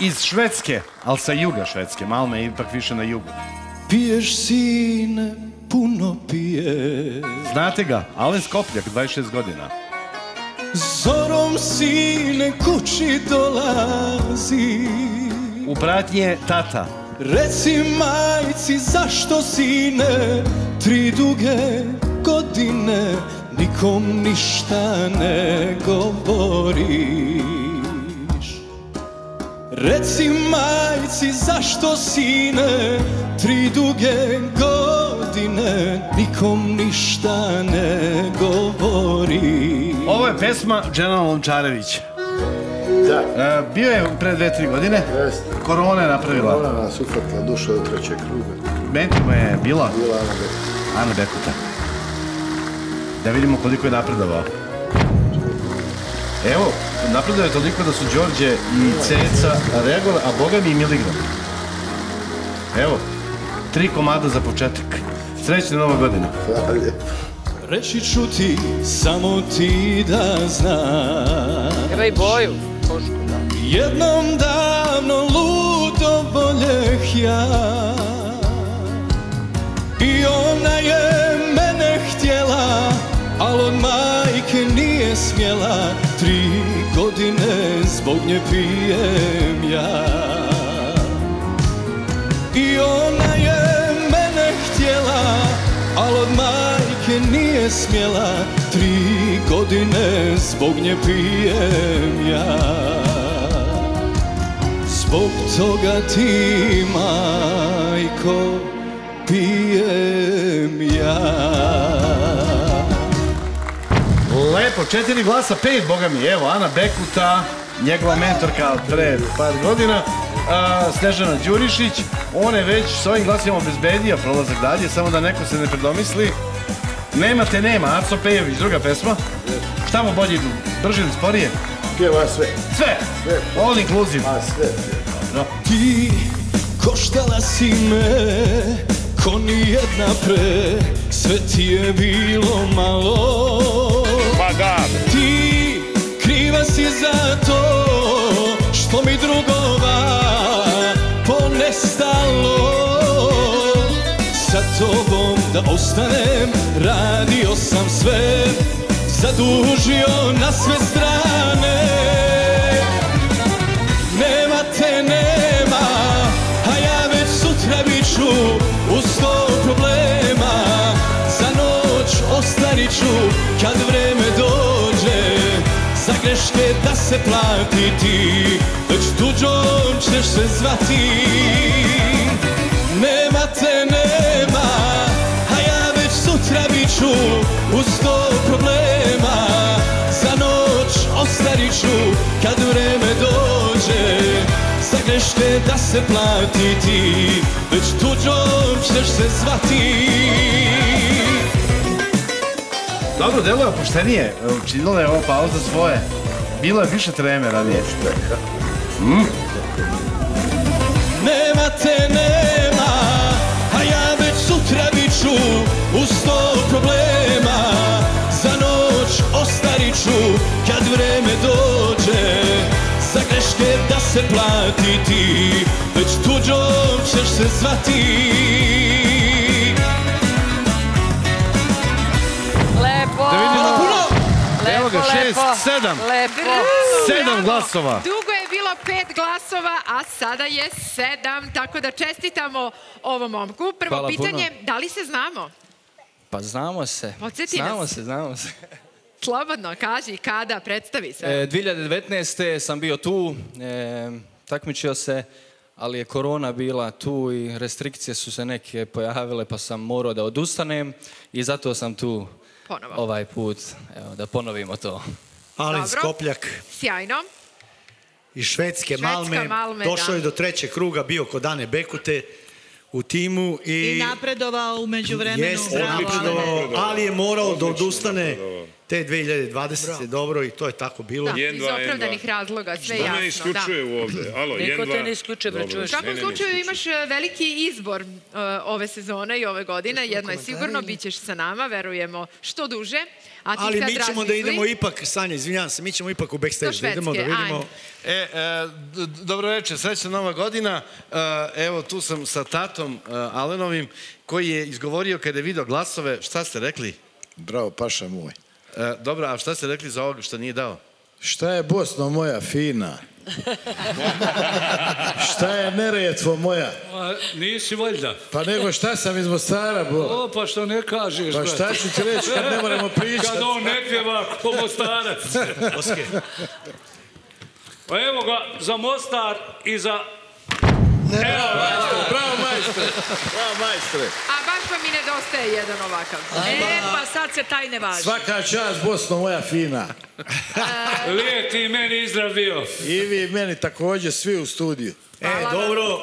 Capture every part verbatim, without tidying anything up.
iz Švedske, ali sa juga Švedske. Malmö je ipak više na jugu. Piješ, sine, puno piješ. Znate ga, Alen Skopljak, dvadeset šest godina. Zorom, sine, kući dolazi. U pratnje tata. Reci majci zašto, sine, tri duge godine nikom ništa ne govoriš. Reci majci zašto, sine, tri duge godine nikom ništa ne govoriš. Ovo je pesma Dženan Lončarević. Bio je pre dve, tri godine, korona je napravila. Korona nas uhvatila, duša do trećeg kruga. Mentor je bila? Bila Ana Bekuta. Ana Bekuta. Da vidimo koliko je napredovao. Evo, napredovao je toliko da su Đorđe i Ceca reagovali, a boga mi i Miligram. Evo, tri komada za početak. Srećne nove godine. Hvala lijepo. Reći ću ti, samo ti da znaš. Treba i boju. Jednom davno ludo voljeh ja, i ona je mene htjela, al od majke nije smjela. Tri godine zbog nje pijem ja, i ona je mene htjela, al od majke nije smjela. Tri godine zbog nje pijem ja. Zbog toga ti, majko, pijem ja. Lepo, četiri glasa, pet, boga mi. Evo, Ana Bekuta, njegova mentorka pred par godina, Snežana Đurišić. On je već s ovim glasima obezbedio prolazak dalje, samo da neko se ne predomisli. Nema te nema, Aco Pejović, druga pesma. Šta mu bolje idu, brže ili sporije? Pjeva sve. Sve? All inclusive. A sve. Ti koštala si me, ko nijedna pre, sve ti je bilo malo. Ti kriva si za to, što mi drugova ponestalo. Sa tobom da ostanem, radio sam sve, zadužio na sve strane. Nema te nema, a ja već sutra biću u sto problema. Za noć ostariću, kad vreme dođe, za greške da se plati ti, već tuđom ćeš se zvati. Nema te nema, a ja već sutra biću u sto problema. Za noć ostariću, kad vreme dođe, za greške da se plati ti, već tuđom ćeš se zvati. Dobro, delo je opuštenije, učinila je ovo pauza svoje. Bilo je više treme ranije. Nema te nema, a ja već sutra biću u sto problema. Za noć ostariću, kad vreme dođe, za greške da se plati ti, već tuđom ćeš se zvati. Lepo! Da vidimo puno! Evo ga, šest, sedam! Sedam glasova! Pet glasova, a sada je sedam, tako da čestitamo ovom momku. Prvo pitanje, da li se znamo? Pa znamo se. Podsjeti nas. Znamo se, znamo se. Slobodno, kaži kada, predstavi se. dvije hiljade devetnaeste. sam bio tu, takmičio se, ali je korona bila tu i restrikcije su se neke pojavile, pa sam morao da odustanem i zato sam tu ovaj put, da ponovimo to. Alen Skopljak. Sjajno. Iz Švedske, Malme, došao je do trećeg kruga, bio kod Ane Bekute u timu i... I napredovao u međuvremenu. Jes, napredovao, ali je morao da odustane Te dve hiljade dvadesete. je dobro i to je tako bilo. Iz opravdanih razloga, sve jasno. Što ne isključuje ovde? Niko te ne isključuje, prečuješ. U svakom slučaju imaš veliki izbor ove sezone i ove godine. Jedno je sigurno, bit ćeš sa nama, verujemo, što duže. Ali mi ćemo da idemo ipak, Sanja, izvinjam se, mi ćemo ipak u backstage da idemo da vidimo. Dobro večer, srećna nova godina. Evo, tu sam sa tatom Alenovim, koji je izgovorio kada je video glasove, šta ste rekli? Bravo, paša moj. Dobro, a šta ste rekli za ovoga što nije dao? Šta je Bosno moja fina? Šta je Neretvo moja? Nisi valjda. Pa nego šta sam iz Mostara, bol? O, pa što ne kažeš. Pa šta ću ti reći kad ne moramo pričati? Kad on ne pjeva ko Mostarac. Pa evo ga, za Mostar i za... Bravo majstre, bravo majstre. A baš pa mi nedostaje jedan ovakav. E, pa sad se taj ne važi. Svaka čast, Bosno moja fina. Lijep ti meni izdravio. I vi meni također, svi u studiju. E, dobro,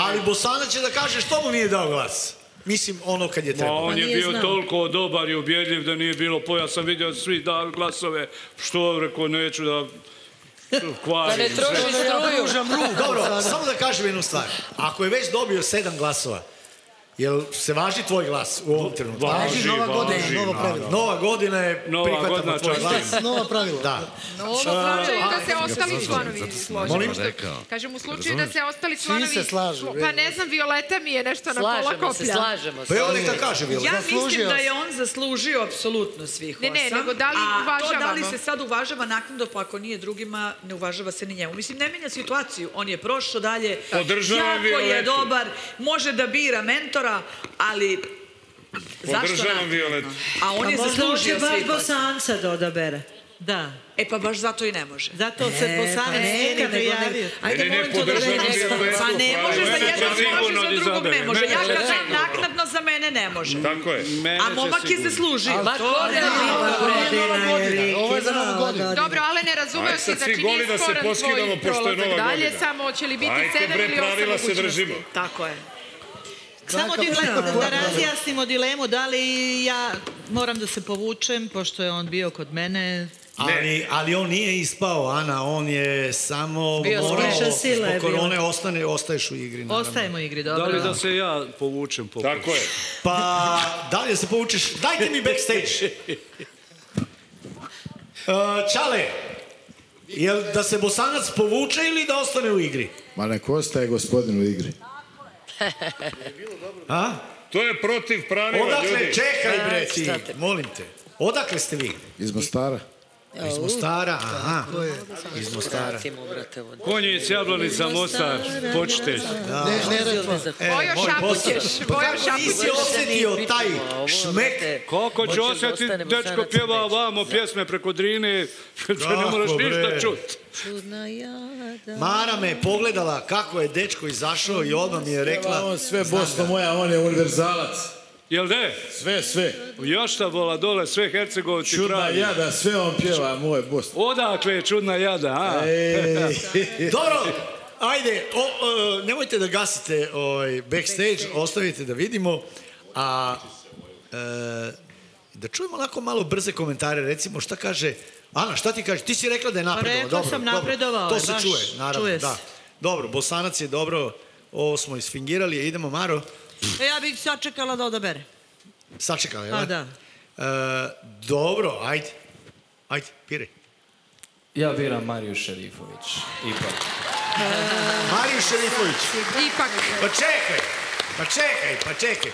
ali Bosana će da kaže što mu nije dao glas. Mislim, ono kad je trebalo. On je bio toliko dobar i ubjedljiv da nije bilo poja. Sam vidio svi dao glasove, što rekao, neću da... Da ne troši struju. Dobro, samo da kažem jednu stvar. Ako je već dobio sedam glasova, jel se važi tvoj glas u ovom trenutku? Važi, važi. Nova godina je prihvatamo tvoj glas. Nova pravila. U slučaju da se ostali članovi slože. Kažem, u slučaju da se ostali članovi... Svi se slažu. Pa ne znam, Violeta mi je nešto na pola koplja. Slažemo se, slažemo se. Ja mislim da je on zaslužio apsolutno svih osam. Ne, ne, nego da li uvažavamo? A to da li se sad uvažava naknadno, pa ako nije drugima, ne uvažava se ni njemu. Mislim, ne menja situaciju. On je prošao dalje. Jako je dobar. Može da bira mentor, ali zašto nakon? A on je zaslužio svi. Možda baš Bosanca da odabere. Da. E pa baš zato i ne može. Zato se Bosanac nekada javio. Ajde, molim to da reći. Pa ne može za jednog može, za drugog ne može. Ja kad sam naknadno, za mene ne može. Tako je. A momak je zaslužio. Ovo je za novu godinu. Dobro, ale ne razumeo si, znači nije sporan tvoj prolazak dalje, samo će li biti sedam ili osam učinnosti. Tako je. Samo da razjasnimo dilemu, da li ja moram da se povučem, pošto je on bio kod mene. Ali on nije ispao, Ana, on je samo morao, zbog korone ostaješ u igri. Ostajemo u igri, dobro. Da li da se ja povučem? Tako je. Pa, da li da se povučeš? Dajte mi backstage. Čale, je li da se Bosanac povuče ili da ostane u igri? Ma nek ostaje gospodin u igri. To je protiv pravila ljudi. Odakle, čekaj bre ti, molim te. Odakle ste vi? Iz Mostara. Iz Mostara, aha. Iz Mostara. Konjic, Jablanica, Mostar, počitelj. Bojo šapu ćeš, bojo šapu ćeš. Ti si osetio taj šmek. Koliko ću osetiti, dečko pjeva ovamo pjesme preko Drine, da ne moraš ništa čuti. Mara me je pogledala kako je dečko izašao i odmah mi je rekla... On sve Bosno moja, on je univerzalac. Jel de? Sve, sve. Još ta bola dole, sve Hercegovci pravi. Čudna jada, sve on pjeva, moje Bosno. Odakle je čudna jada, a? Dobro, ajde, nemojte da gasite backstage, ostavite da vidimo, a da čujemo onako malo brze komentare, recimo šta kaže... Ana, šta ti kažeš? Ti si rekla da je napredovao. Rekla sam napredovao. To se čuje, naravno. Dobro, Bosanac je dobro. Ovo smo isfingirali. Idemo, Maro. Ja bih sačekala da odabere. Sačekala, jel? Da. Dobro, ajde. Ajde, biraj. Ja biram Mariju Šerifović. Ipak. Mariju Šerifović. Ipak. Pa čekaj. Pa čekaj, pa čekaj.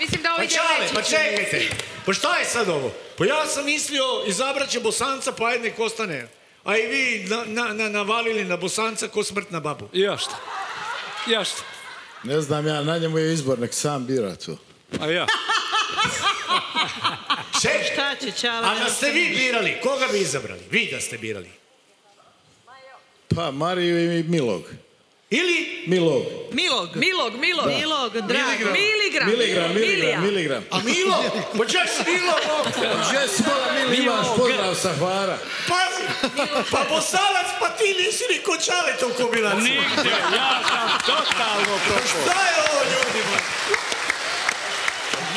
Mislim da ovo ide reći. Pa čekajte. Pa šta je sad ovo? Pa ja sam mislio, izabrat će Bosanca, pa jedne ko ostane. A i vi navalili na Bosanca ko smrt na babu. Ja šta? Ja šta? Ne znam ja, na njemu je izbor, nek sam bira to. A ja? Šta će Čala? A da ste vi birali, koga bi izabrali? Vi da ste birali. Pa Mariju i Milog. Ili? Milog. Milog. Milog, Milog. Milog, drago. Miligram. Miligram, Miligram, Miligram. A Milog? Pa češ Milog? Češ mola Milog, imaš pozdrav sa Hvara. Pazi, pa Bosanac, pa ti nisi ni kod Čaleta u kombinaciju. Nigde, ja sam totalno propao. Šta je ovo, ljudima?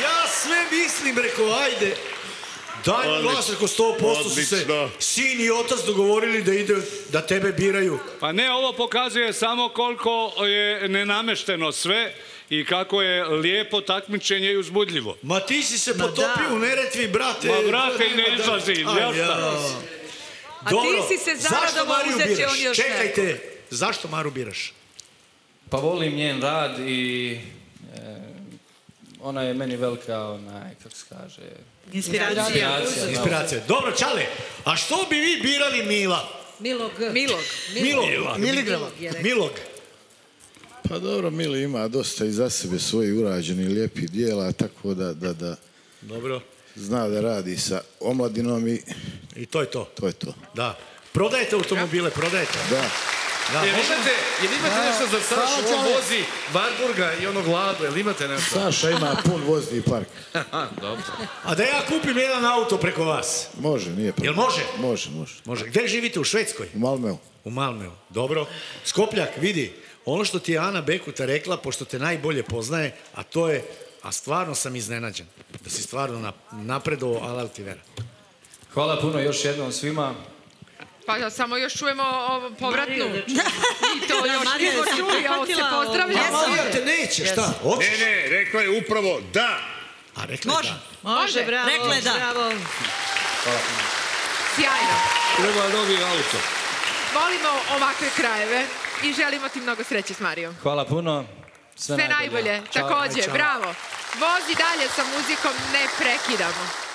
Ja sve mislim, reko, ajde. Daj glas, ako sto posto su se sin i otac dogovorili da tebe biraju. Pa ne, ovo pokazuje samo koliko je nenamešteno sve i kako je lijepo takmičenje i uzbudljivo. Ma ti si se potopio u Neretvi, brate. Ma brate, i ne izlazim, jasno. A ti si se zaradom uzet će on još neko. Čekajte, zašto Maru biraš? Pa volim njen rad i ona je meni velika, onaj, kako se kaže... Inspiracija. Inspiracija. Dobro, Čale, a što bi vi birali Mila? Milog. Milog. Milog. Milog. Pa dobro, Mili ima dosta iza sebe svojih urađenih lijepih dijela, tako da... Dobro. Zna da radi sa omladinom i... I to je to. To je to. Da. Prodajete automobile, prodajete. Da. Jel imate nešto za Sašu? On vozi Varburga i ono gladu. Jel imate nešto? Saša ima pun vozni park. A da ja kupim jedan auto preko vas? Može, nije preko. Jel može? Može, može. Gde živite? U Švedskoj? U Malmeu. U Malmeu, dobro. Skopljak, vidi, ono što ti je Ana Bekuta rekla, pošto te najbolje poznaje, a to je, a stvarno sam iznenađen, da si stvarno napredovao, alel ti vera. Hvala puno još jednom svima. Pa samo još čujemo povratnu. I to još niko čuje, ovo se pozdravlja. A Marija te neće, šta? Ne, ne, rekla je upravo da. A rekla je da. Može, bravo. Rekla je da. Sjajno. Treba je dobiti auto. Volimo ovakve krajeve i želimo ti mnogo sreće s Marijom. Hvala puno. Sve najbolje. Također, bravo. Vozi dalje sa muzikom, ne prekidamo.